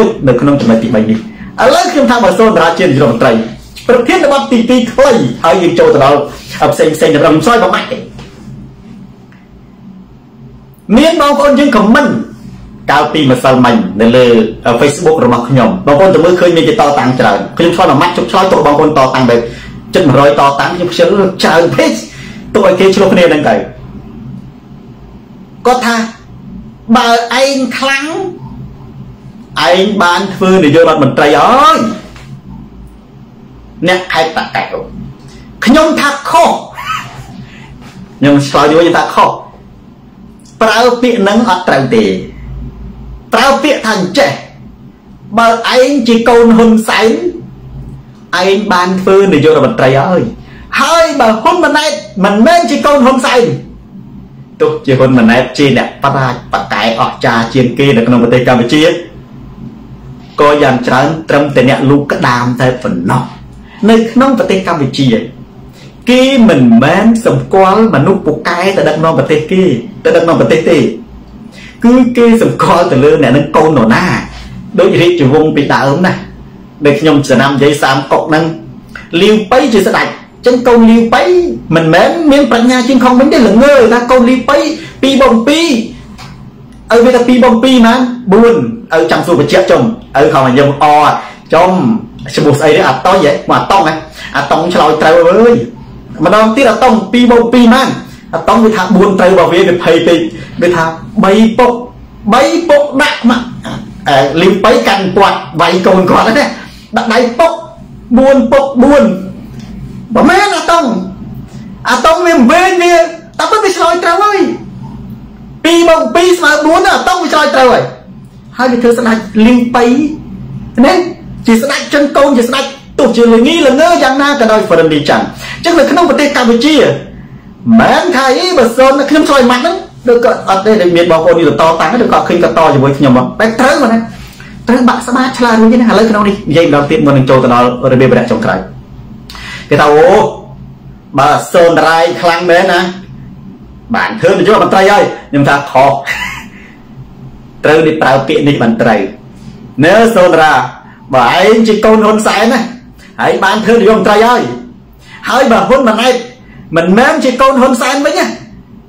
ก็ท่าบ่าไอ้คลัง ไอ้บ้านធ្វើនយោបាយមន្ត្រីអើយអ្នកខេត្តតាកែវខ្ញុំថាខុសខ្ញុំឆ្លើយយល់ថាខុសប្រើពាក្យនឹងអត់ត្រូវទេប្រើពាក្យថាអញ្ចេះបើឯងជាកូនហ៊ុនសែនឯងបានធ្វើនយោបាយមន្ត្រីអើយហើយបើហ៊ុនម៉ាណែតមិនមែនជាកូនហ៊ុនសែន Hãy subscribe cho kênh Ghiền Mì Gõ Để không bỏ lỡ những video hấp Chân câu liêu bấy Mình mến miếng bánh nha trên không bánh đấy là ngơ ra câu liêu bấy Pi bông pi Ở bây giờ pi bông pi mà Buồn Ở chẳng xua và chết chồng Ở không là dòng o Chồng Sự bột ấy đấy à to vậy Mà tông á À tông cho lòi trâu ơi Mà đó tiết là tông Pi bông pi mà À tông với thả buồn trâu vào phía Vì thầy tì Vì thả bấy bốc Bấy bốc đạc mà Liêu bấy cành quạt Vậy còn quạt đấy Đặt đáy bốc Buồn bốc buồn บ่แม่นอะตองอะตองมีเวเนี่ย Cái tao bà sơn rai khăn bé nè Bạn thương thì chú là bàn tay ơi Nhưng ta khó Trừ đi tạo kiện đi bàn tay Nếu sơn ra Bà ấy chỉ con hôn sái nè Hãy bạn thương thì chú là bàn tay ơi Hãy bà hôn bàn này Mình mến chỉ con hôn sái mấy nhá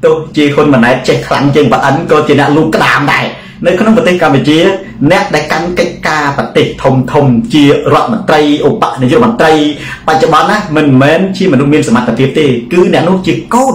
Tôi chỉ hôn bàn này chạy khăn trên bà ấn Cô chỉ đã luôn cái đàm này Nếu không có tên cao về chia Nét đã cắn cái ca và tịch thông thông Chia rộn bàn tay Ủa bạn này chưa bàn tay Bạn cho bán á Mình mến chi mà nông miên sở mặt là tiếp tê Cứ nè nông chỉ côn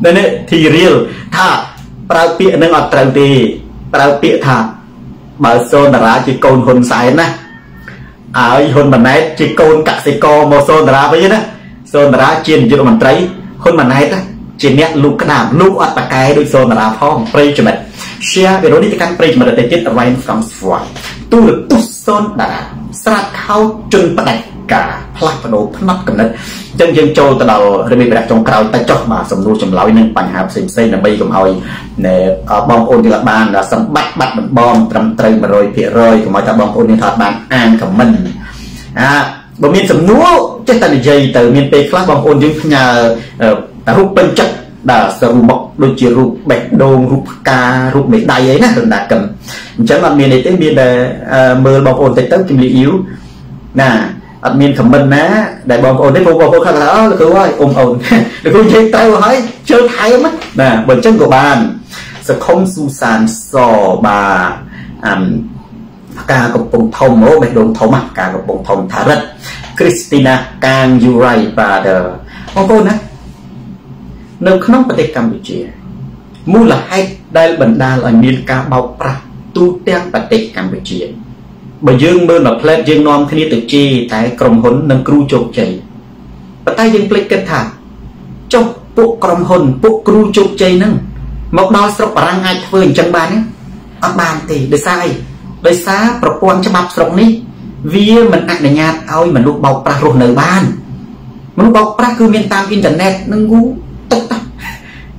Nên thì riêng Thà Bảo bịa nâng ọt trần thì Bảo bịa thà Bảo sơn ra chỉ câu hôm sai này Ái hôn bản này chỉ câu cả xe co màu sơn ra với nhé Sơn ra trên dưới bàn trái Hôn bàn này ta Chỉ nét lúc cái nào lúc át bà cái đôi sơn ra phong Pray cho mình Share về đối đi các pray cho mình để tiết ra em xong xoay Tu được tu sơn đã Sát khao chân bắt đạch cả Phát và đồ phát mắt cầm nít Chân dân châu ta đầu Rồi mình phải đặt trong cao ta chọc mà Xong lưu trong lão nên bằng hạp xìm xây là bây gồm hồi Bông ôn thì là bàn là xong bắt bắt mình bom Trầm trời mà rồi phía rơi Còn mọi ta bông ôn thì thật bàn an của mình Bởi mình sầm nua chết ta bị dây từ miền tây khác bằng ôn những nhà ta rút bên chất đã sờ mọc đôi chiều rút bạch đôn rút ca rút mấy đai ấy nè đừng đã cầm chẳng là miền này tới miền mờ bằng ôn tới tới kim lý yếu nè ở miền thẩm minh á đại bằng ôn đấy bằng ôn khác là cứ ơi ôm ôn được không chơi tay hỏi chơi thái mất nè bởi chân của bạn sẽ không su sàn sò bà Cả cộng bồng thông mô bạch đồn thông mặt Cả cộng bồng thông thả rật Christina Kang Yurai và Ông cô nè Nâng khá nông bà tê Campuchia Mù là hay Đại bần đà là miền ca bào pra Tu tèng bà tê Campuchia Bà dương mơ mà pleb dương non khá ní tự chê Tại cổng hôn nâng cru chốc chây Bà tay dương pleb kết thả Trong bộ cổng hôn bộ cru chốc chây nâng Mọc đo sọc bà răng ai thơ hình chân bà nè Ông bàn thì để sai โดยซาประปวนฉบับสรงนี้วิมันอักในญาติเอามันลูกเบาปลารุนในบ้านมันลูกเบาปลาคือเมียนตามอินเทอร์เน็ตนั่งกูตกตั้งแ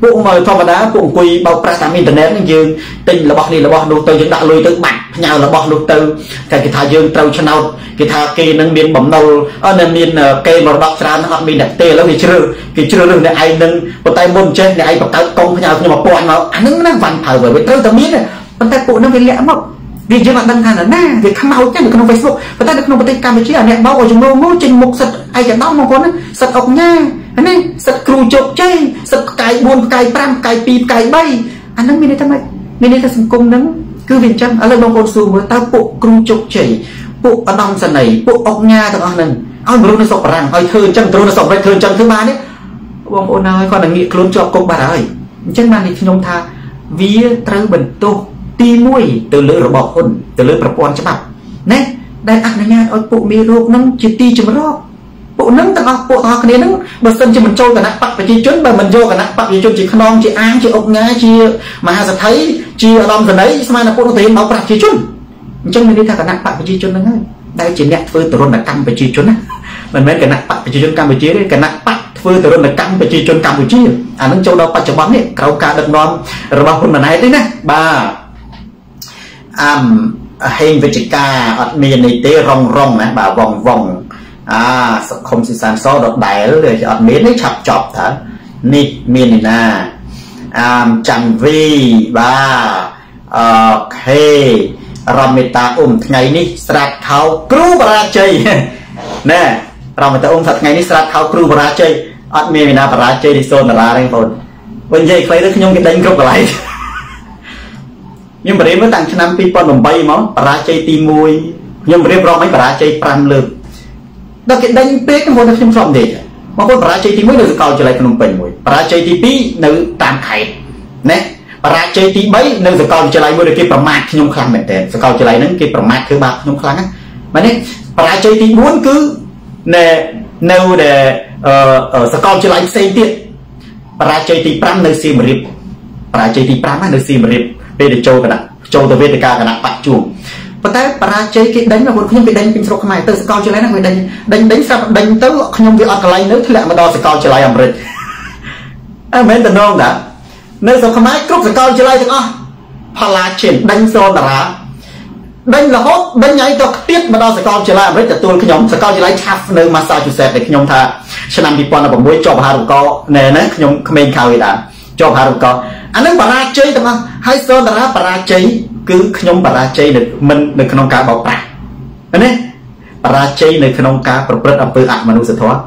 พวกมาธรรมดาพวกคุยเบาปราศอินเทอร์เน็ตนั่งยืนติงระบอกนี่ระบอกดูเตยยังดักลุยตึ้งบักพญาระบอกดูเตยการกีฬายืนเตาชนะกีฬาเกย์นั่งเมียนบ่มเนาอันนั้นเมียนเกย์มาระบอกสารนะครับมีดักเตะแล้วกิจเชื่อเรื่องในไอ้นั่งปตายมุนเช่นในไอ้ปตายกองพญาเนี่ยมาปวนเราอันนั้นนั่งฟันเผาไปไปเตยตะมีเนี่ยปตายปวดนั่งเป็นแหลมอ่ะviệc chế bản thân là na việc tham hậu chứ đừng có Facebook và ta đừng có một tay cam với chế này bao gồm chúng tôi ngô trình mục sật ai chẳng đau mà có nữa sật ọc nha anh ấy sật cừu chộp chơi sật cài buồn cài pram cài pì cài bay anh ấy mình đây tham ấy mình đây là sừng cung nắng cứ việc chăm anh ấy bao con sù mà ta bộ cừu chộp chảy bộ ở đông sân này bộ ọc nha thằng anh này anh luôn nó sọc rằng hơi thơn chăm tôi nó sọc thơn chăm thứ ba đấy bom ôn nào con là nghị cừu chộp công bà ơi chân màn thì nhung tha vía trơ bình tôตีมุ้ยตัวเลือดระบอกคนตัวเลือดประปวนฉบับเนี่ยได้อักในงานเอาปมีโรคนั่งจิตตีจมรอบปูนั่งต่างเอาปูต่างคนนี้นั่งบนเส้นจะมันโจกันนะปักไปจีจุนแบบมันโจกันนะปักจีจุนจีขนองจีอ้างจีอกงาจีมหาสัตย์จีอารมณ์สันไหนสมัยนั้นปูต้องเตรียมเอาปักจีจุนจังไม่ได้ถ้ากันนะปักไปจีจุนนั่งได้จีเนี่ยฟื้นตัวรณกรรมไปจีจุนนะมันเหมือนกันนะปักไปจีจุนกรรมไปจีเลยกันนะปักฟื้นตัวรณกรรมไปจีจุนกรรมไปจีอันนั้นโจเราปัจจุบันเนี่ยเราการดักนอนระบอกคนมาไหนได้นะบ้าเฮงวิจิกาอัดมีในเตะร่องนะบ่าววงสังคมสิสันซอดอกใบเลยอัดมีได้ฉับจอบเถอะนี่มีนี่นะจังวีบ่าเฮรามตาไงนี่สระเขาครูบราชัยนะรามตาสัตไงนี่สระเขาครูบราชัยอัดมีนะบราชัยดิโซนลาเร่งปนวันใหญ่ใครได้ขยงกันเด้งกรุบอะไรยังเรียนว่าต่างชนะปีปอนด์ใบมั้งปราชัยตีมวยยังเรียนร้องไม่ปราชัยปรำเลยดอกเก็ตดังเป๊ะกันหมดทั้งสองเด็กบางคนปราชัยตีมวยนึกเอาจะอะไรขนมเป็นมวยปราชัยตีปีนึกตามไข่เนี่ยปราชัยตีใบนึกเอาจะอะไรมวยเกี่ยวกับมาที่ยงคลังเหมือนเดิมสกาวจะอะไรนั้นเกี่ยวกับมาคือบาปยงคลังนะมันเนี่ยปราชัยตีม้วนคือเนี่ยนึกเนี่ยสกาวจะอะไรเซนติปราชัยตีปรำนึกซีมริบปราชัยตีปรำนึกซีมริบเวทโจกันนะโจตัวเวทกากันนะปัจจุบันแต่ปราชัยกิดดังนะคนขยมกิดดังเป็นสกอตไม้เตอร์สกอตเจริญนะกิดดังสับดังเตอร์ขยมวิอักไลนึกที่แหลมมาดอสกอตเจริญอเมริกอเมริกันน้องนะเนื้อสกอตไม้กรุ๊ปสกอตเจริญถึงอ๋อพลาเชนดังโซนระดังละฮอตดังไงตัวเตี้ยมาดอสกอตเจริญอเมริกแต่ตัวขยมสกอตเจริญชับเนื้อมาซาจูเซตในขยมท่าชนะปีปอนด์ผมด้วยจอบฮารุโกเนื้อนะขยมเมนคาวิดาจอบฮารุโกอันนั้นปราชัยแต่มาให้โซนแต่ละปราชัยคือขยมปราชัยเนี่ยมันในขนมกาเบาปากอันนี้ปราชัยในขนมกาประพฤติอำเภออักมนุษย์ทว่า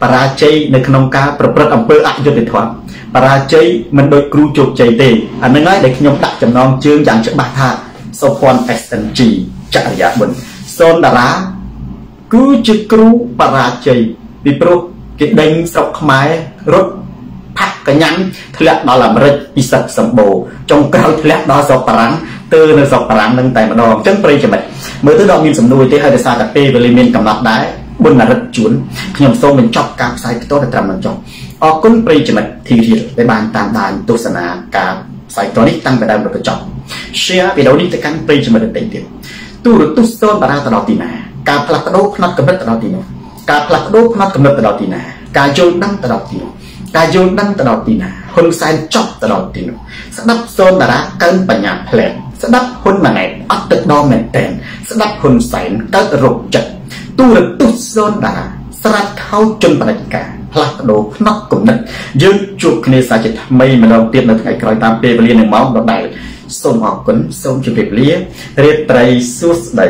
ปราชัยในขนมกาประพฤติอำเภออักยุติทว่าปราชัยมันโดยครูจบใจเตอันนั้นง่ายในขยมตักจำนองเชิงอย่างเฉบาธาโซฟอนเอสเอ็นจีจักรยานบนโซนแต่ละคือจะครูปราชัยวิปรุกิดังสกหมายรถพักกันยันทะเลนอลามริอิสัตสมบูจงกล่าวทะเลนอสอบปรังเตอร์นสอบปรังนั่งแต่มาดองจังปรีจะแบบเมื่อตัวดองมีสมดุลที่ให้เดซ่ากับเปย์บริเวณกำลังได้บนนรกจุนขยมโซมันจอกกาบไซต์โต้ตามมันจอกออกก้นปรีจะแบบทีในบานตามดานตุสนากาบไซต์ตัวนี้ตั้งแต่ดานรกจอกเชียร์ไปเดาดิ้งแต่กันปรีจะแบบเต็มเต็มตู้รถตู้โซนปราตลอดตีนาการพลัดโดกนัดกำลังตลอดตีนาการพลัดโดกนัดกำลังตลอดตีนาการโยนนั่งตลอดตีนกายโยนนั่งตลอดตีนะคนแซนจอบตลอดตีนสนับโซนดาราเกินปัญญาแผลงสนับคนมาไหนอัดตึกดอมแมนแตนสนับคนแสนเกิดรบจัดตู้ระตุโซนดาราสลัดเข้าจนปฏิกาพลัดโดนักกลุ่มนั้นยืนจุกในสายจิตไม่มาลองเตี้ยนแล้วไงกลอยตามเปรียบเรียนหนึ่งเมาส์ดอกใดส่งออกขนส่งจุดเปรียบเรียนเรียบไตรสุดใด